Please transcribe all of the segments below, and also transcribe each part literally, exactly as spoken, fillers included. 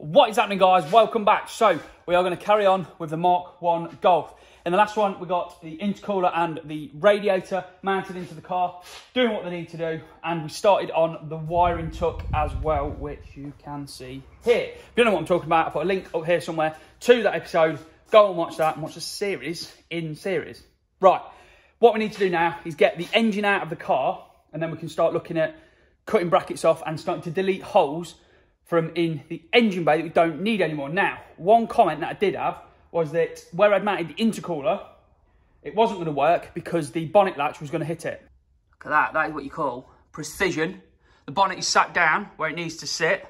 What is happening, guys? Welcome back. So we are going to carry on with the Mark one Golf. In the last one, we got the intercooler and the radiator mounted into the car, doing what they need to do. And we started on the wiring tuck as well, which you can see here. If you don't know what I'm talking about, I'll put a link up here somewhere to that episode. Go and watch that and watch the series in series. Right. What we need to do now is get the engine out of the car, and then we can start looking at cutting brackets off and starting to delete holes from in the engine bay that we don't need anymore. Now, one comment that I did have was that where I'd mounted the intercooler, it wasn't gonna work because the bonnet latch was gonna hit it. Look at that, that is what you call precision. The bonnet is sat down where it needs to sit.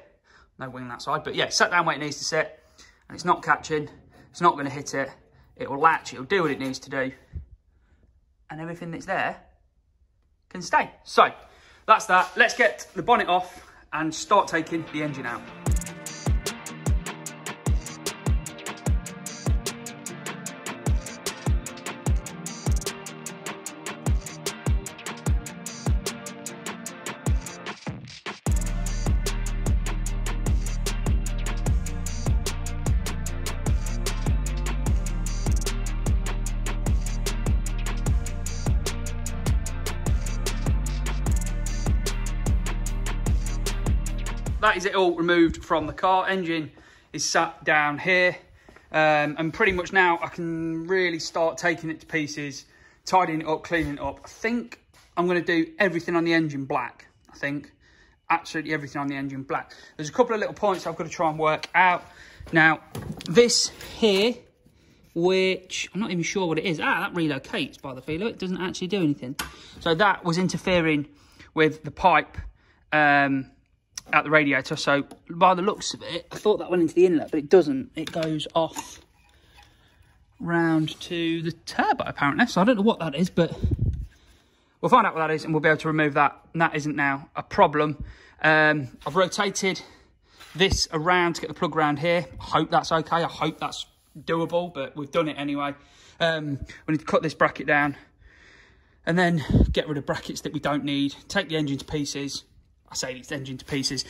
No wing on that side, but yeah, sat down where it needs to sit, and it's not catching, it's not gonna hit it. It will latch, it'll do what it needs to do, and everything that's there can stay. So, that's that. Let's get the bonnet off and start taking the engine out. That is it all removed from the car. Engine is sat down here. Um, and pretty much now I can really start taking it to pieces, tidying it up, cleaning it up. I think I'm going to do everything on the engine black. I think absolutely everything on the engine black. There's a couple of little points I've got to try and work out. Now, this here, which I'm not even sure what it is. Ah, that relocates by the feel of it. It doesn't actually do anything. So that was interfering with the pipe. Um... At the radiator, so by the looks of it, I thought that went into the inlet, but it doesn't. It goes off round to the turbo, apparently. So I don't know what that is, but we'll find out what that is, and we'll be able to remove that. And that isn't now a problem. Um, I've rotated this around to get the plug round here. I hope that's okay. I hope that's doable, but we've done it anyway. Um, we need to cut this bracket down, and then get rid of brackets that we don't need. Take the engine to pieces. I say it's engine to pieces.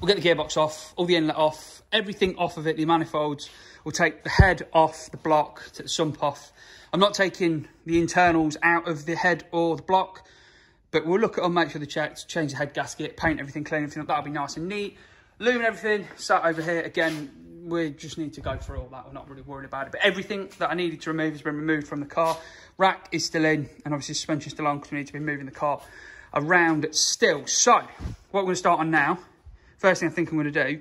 We'll get the gearbox off, all the inlet off, everything off of it, the manifolds. We'll take the head off the block, take the sump off. I'm not taking the internals out of the head or the block, but we'll look at them, make sure they're checked, change the head gasket, paint everything, clean everything up. That'll be nice and neat. Lumen everything, sat over here. Again, we just need to go through all that. We're not really worried about it. But everything that I needed to remove has been removed from the car. Rack is still in, and obviously suspension's still on because we need to be moving the car around still. So what we're going to start on now, first thing I think I'm going to do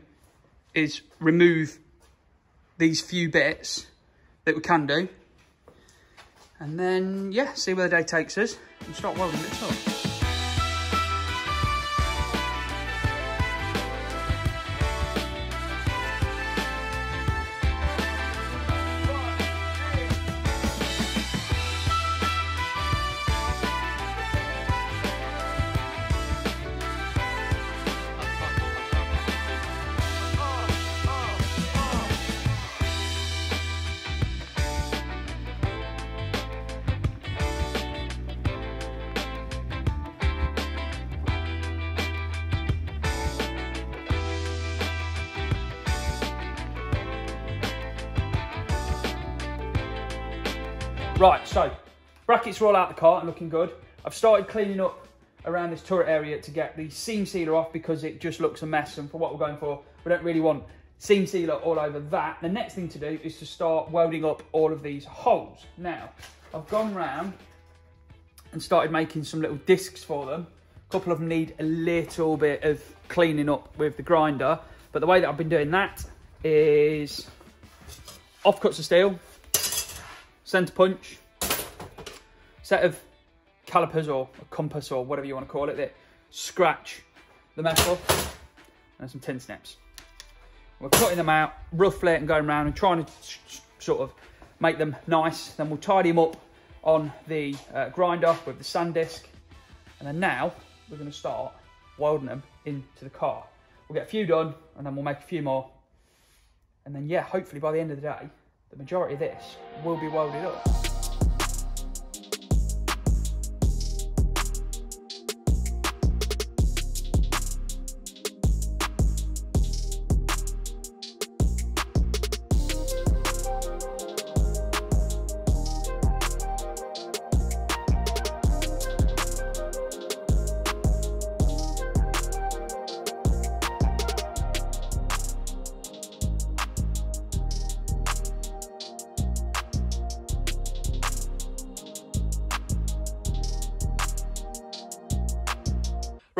is remove these few bits that we can do, and then yeah, see where the day takes us and start welding it up. Right, so brackets are all out the car and looking good. I've started cleaning up around this turret area to get the seam sealer off because it just looks a mess, and for what we're going for, we don't really want seam sealer all over that. The next thing to do is to start welding up all of these holes. Now, I've gone round and started making some little discs for them. A couple of them need a little bit of cleaning up with the grinder, but the way that I've been doing that is offcuts of steel, centre punch, set of calipers or a compass or whatever you want to call it that scratch the metal, and some tin snips. We're cutting them out roughly and going around and trying to sort of make them nice. Then we'll tidy them up on the uh, grinder with the sand disc, and then now we're going to start welding them into the car. We'll get a few done, and then we'll make a few more, and then yeah, hopefully by the end of the day the majority of this will be welded up.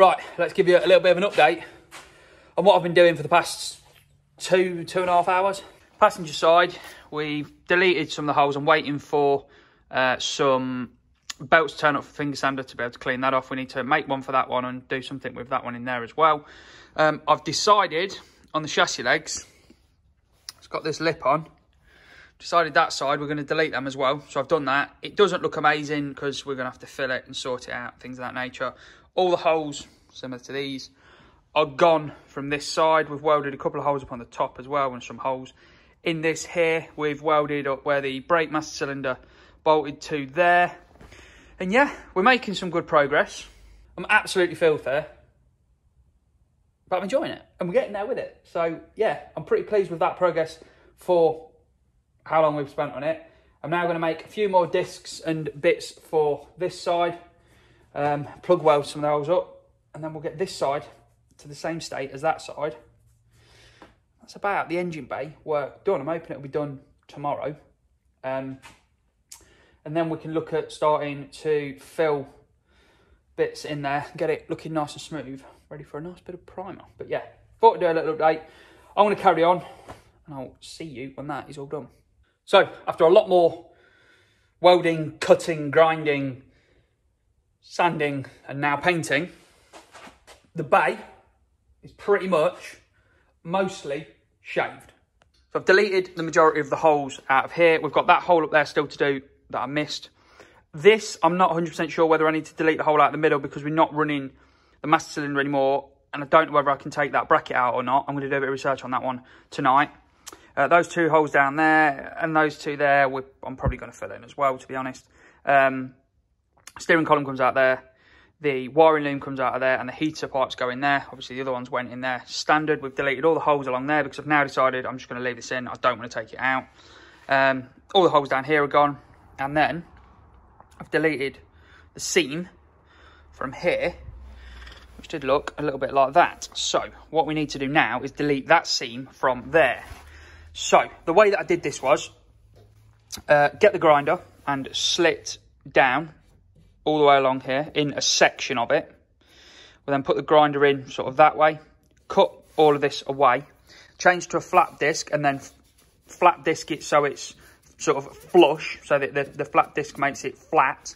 Right, let's give you a little bit of an update on what I've been doing for the past two, two and a half hours. Passenger side, we've deleted some of the holes. I'm waiting for uh, some belts to turn up for finger sander to be able to clean that off. We need to make one for that one and do something with that one in there as well. Um, I've decided on the chassis legs, it's got this lip on. Decided that side, we're going to delete them as well. So I've done that. It doesn't look amazing because we're going to have to fill it and sort it out, things of that nature. All the holes, similar to these, are gone from this side. We've welded a couple of holes up on the top as well and some holes in this here. We've welded up where the brake master cylinder bolted to there. And yeah, we're making some good progress. I'm absolutely filled there, but I'm enjoying it and we're getting there with it. So yeah, I'm pretty pleased with that progress for how long we've spent on it. I'm now going to make a few more discs and bits for this side. Um, plug weld some of those up and then we'll get this side to the same state as that side. That's about the engine bay work done. I'm hoping it'll be done tomorrow. Um, and then we can look at starting to fill bits in there, get it looking nice and smooth, ready for a nice bit of primer. But yeah, thought I'd do a little update. I'm going to carry on and I'll see you when that is all done. So after a lot more welding, cutting, grinding, sanding and now painting, the bay is pretty much mostly shaved. So I've deleted the majority of the holes out of here. We've got that hole up there still to do that I missed. This, I'm not one hundred percent sure whether I need to delete the hole out of the middle because we're not running the master cylinder anymore and I don't know whether I can take that bracket out or not. I'm going to do a bit of research on that one tonight. Uh, those two holes down there and those two there, we're, I'm probably going to fill in as well, to be honest. Um, steering column comes out there, the wiring loom comes out of there and the heater pipes go in there. Obviously the other ones went in there standard. We've deleted all the holes along there because I've now decided I'm just going to leave this in. I don't want to take it out. Um, all the holes down here are gone. And then I've deleted the seam from here, which did look a little bit like that. So what we need to do now is delete that seam from there. So the way that I did this was uh, get the grinder and slit down all the way along here in a section of it. We'll then put the grinder in sort of that way, cut all of this away, change to a flat disc and then flat disc it so it's sort of flush, so that the, the flat disc makes it flat,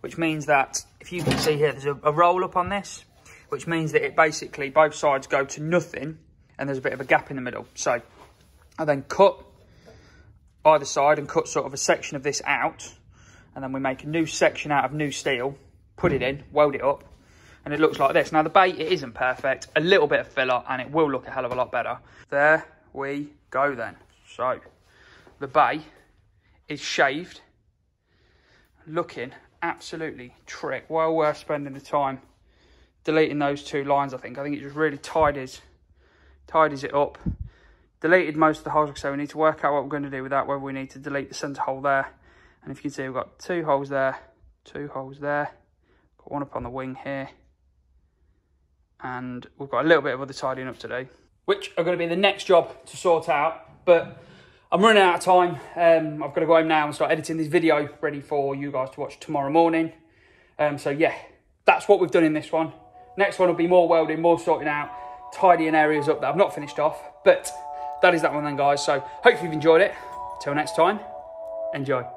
which means that if you can see here, there's a, a roll up on this, which means that it basically both sides go to nothing and there's a bit of a gap in the middle. So I then cut either side and cut sort of a section of this out. And then we make a new section out of new steel, put it in, weld it up, and it looks like this. Now, the bay, it isn't perfect. A little bit of filler, and it will look a hell of a lot better. There we go, then. So, the bay is shaved, looking absolutely trick. Well worth spending the time deleting those two lines, I think. I think it just really tidies, tidies it up. Deleted most of the holes, so we need to work out what we're going to do with that, whether we need to delete the centre hole there. And if you can see, we've got two holes there, two holes there, got one up on the wing here. And we've got a little bit of other tidying up to do, which are going to be the next job to sort out. But I'm running out of time. Um, I've got to go home now and start editing this video ready for you guys to watch tomorrow morning. Um, so yeah, that's what we've done in this one. Next one will be more welding, more sorting out, tidying areas up that I've not finished off. But that is that one then, guys. So hopefully you've enjoyed it. Till next time, enjoy.